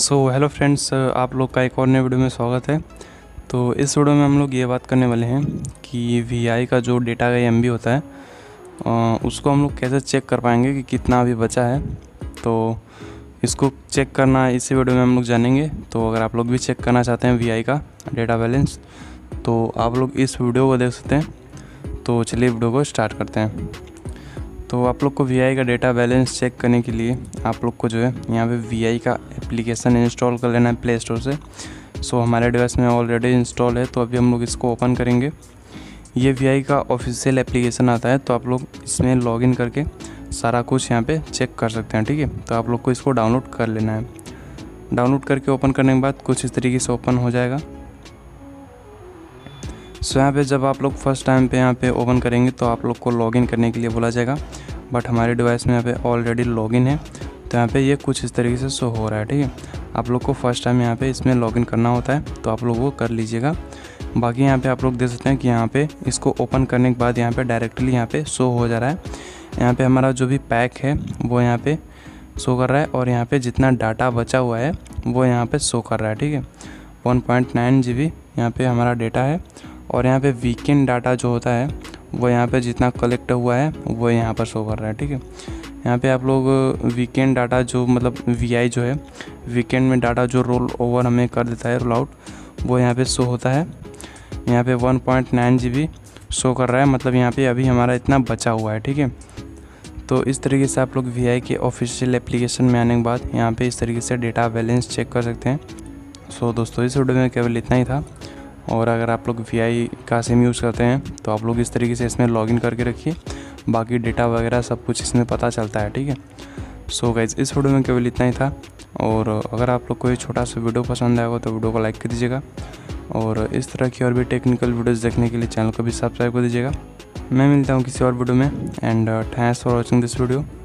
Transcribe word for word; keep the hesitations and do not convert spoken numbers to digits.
So hello friends, आप लोग का एक और नए वीडियो में स्वागत है। तो इस वीडियो में हम लोग ये बात करने वाले हैं कि वी आई का जो डेटा का एम बी होता है आ, उसको हम लोग कैसे चेक कर पाएंगे कि कितना अभी बचा है। तो इसको चेक करना इसी वीडियो में हम लोग जानेंगे। तो अगर आप लोग भी चेक करना चाहते हैं वी आई का डेटा बैलेंस तो आप लोग इस वीडियो को देख सकते हैं। तो चलिए वीडियो को स्टार्ट करते हैं। तो आप लोग को वी आई का डेटा बैलेंस चेक करने के लिए आप लोग को जो है यहाँ पे वी आई का एप्लीकेशन इंस्टॉल कर लेना है प्ले स्टोर से। सो हमारे डिवाइस में ऑलरेडी इंस्टॉल है, तो अभी हम लोग इसको ओपन करेंगे। ये वी आई का ऑफिशियल एप्लीकेशन आता है, तो आप लोग इसमें लॉगिन करके सारा कुछ यहाँ पे चेक कर सकते हैं। ठीक है, तो आप लोग को इसको डाउनलोड कर लेना है। डाउनलोड करके ओपन करने के बाद कुछ इस तरीके से ओपन हो जाएगा। सो यहाँ पे जब आप लोग फर्स्ट टाइम पे यहाँ पे ओपन करेंगे तो आप लोग को लॉगिन करने के लिए बोला जाएगा, बट हमारे डिवाइस में यहाँ पे ऑलरेडी लॉगिन है। तो यहाँ पे ये कुछ इस तरीके से शो हो रहा है। ठीक है, आप लोग को फर्स्ट टाइम यहाँ पे इसमें लॉगिन करना होता है, तो आप लोग वो कर लीजिएगा। बाकी यहाँ पे आप लोग देख सकते हैं कि यहाँ पे इसको ओपन करने के बाद यहाँ पे डायरेक्टली यहाँ पे शो हो जा रहा है। यहाँ पे हमारा जो भी पैक है वो यहाँ पे शो कर रहा है, और यहाँ पे जितना डाटा बचा हुआ है वो यहाँ पे शो कर रहा है। ठीक है, one point nine G B यहाँ पे हमारा डेटा है, और यहाँ पे वीकेंड डाटा जो होता है वो यहाँ पे जितना कलेक्ट हुआ है वो यहाँ पर शो कर रहा है। ठीक है, यहाँ पे आप लोग वीकेंड डाटा जो मतलब वी आई जो है वीकेंड में डाटा जो रोल ओवर हमें कर देता है, रोल आउट, वो यहाँ पे शो होता है। यहाँ पे one point nine GB show कर रहा है, मतलब यहाँ पे अभी हमारा इतना बचा हुआ है। ठीक है, तो इस तरीके से आप लोग वी आई के ऑफिशियल एप्लीकेशन में आने के बाद यहाँ पर इस तरीके से डेटा बैलेंस चेक कर सकते हैं। सो दोस्तों, इस वीडियो में केवल इतना ही था, और अगर आप लोग वी आई का सिम यूज़ करते हैं तो आप लोग इस तरीके से इसमें लॉगिन करके रखिए। बाकी डेटा वगैरह सब कुछ इसमें पता चलता है। ठीक है, सो गाइज, इस वीडियो में केवल इतना ही था, और अगर आप लोग को ये छोटा सा वीडियो पसंद आएगा तो वीडियो को लाइक कर दीजिएगा, और इस तरह की और भी टेक्निकल वीडियोस देखने के लिए चैनल को भी सब्सक्राइब कर दीजिएगा। मैं मिलता हूँ किसी और वीडियो में, and thanks for watching this video.